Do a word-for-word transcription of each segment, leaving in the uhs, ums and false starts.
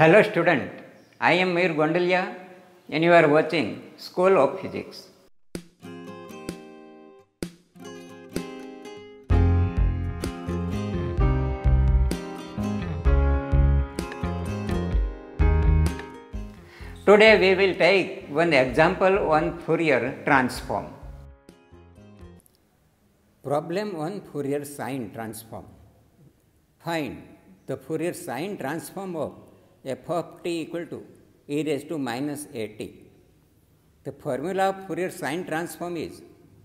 Hello student, I am Mayur Gondalia and you are watching School of Physics. Today we will take one example on Fourier transform. Problem on Fourier sine transform. Find the Fourier sine transform of f of t equal to e raised to minus a t. The formula of Fourier sine transform is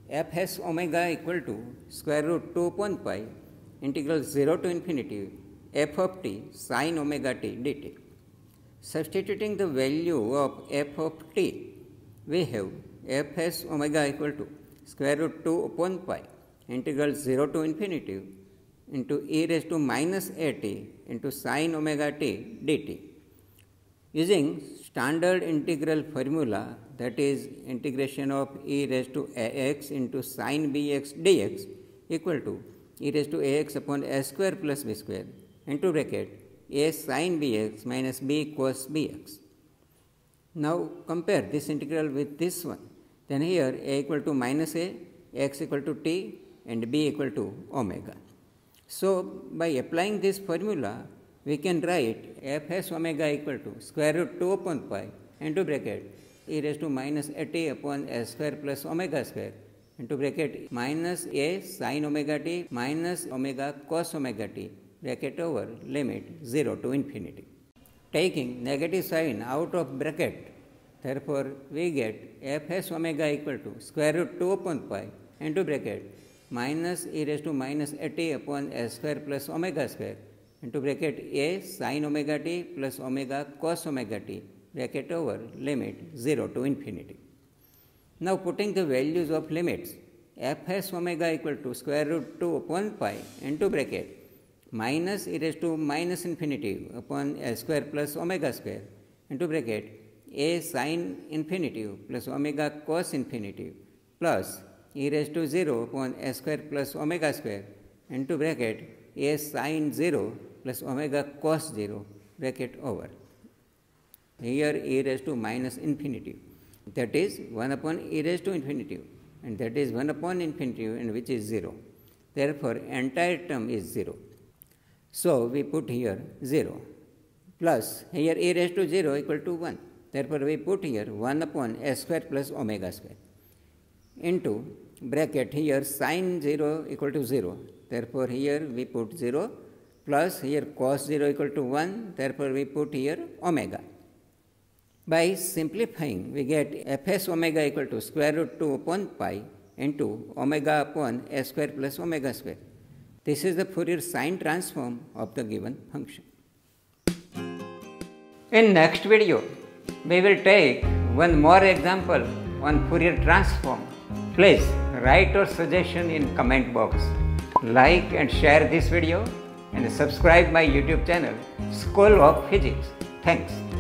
f s omega equal to square root two upon pi integral zero to infinity f of t sine omega t dt. Substituting the value of f of t, we have f s omega equal to square root two upon pi integral zero to infinity into e raised to minus a t into sine omega t dt. Using standard integral formula, that is integration of e raised to ax into sine bx dx equal to e raised to ax upon a square plus b square into bracket a sine bx minus b cos bx. Now compare this integral with this one. Then here a equal to minus a, x equal to t and b equal to omega. So, by applying this formula, we can write f s omega equal to square root two upon pi into bracket e raised to minus a t upon s square plus omega square into bracket minus a sine omega t minus omega cos omega t bracket over limit zero to infinity. Taking negative sign out of bracket, therefore, we get f s omega equal to square root two upon pi into bracket minus e raised to minus a t upon s square plus omega square into bracket a sine omega t plus omega cos omega t bracket over limit zero to infinity. Now putting the values of limits, f s omega equal to square root two upon pi into bracket minus e raised to minus infinity upon s square plus omega square into bracket a sine infinity plus omega cos infinity plus e raised to zero upon s square plus omega square into bracket a sine zero plus omega cos zero bracket over. Here e raised to minus infinity, that is one upon e raised to infinity, and that is one upon infinity, and which is zero. Therefore, entire term is zero. So, we put here zero plus here e raised to zero equal to one. Therefore, we put here one upon s square plus omega square into bracket here sine zero equal to zero, therefore here we put zero plus here cos zero equal to one, therefore we put here omega. By simplifying we get fs omega equal to square root two upon pi into omega upon s square plus omega square. This is the Fourier sine transform of the given function. In next video we will take one more example on Fourier transform. Please write your suggestion in comment box. Like and share this video and subscribe my YouTube channel School of Physics. Thanks.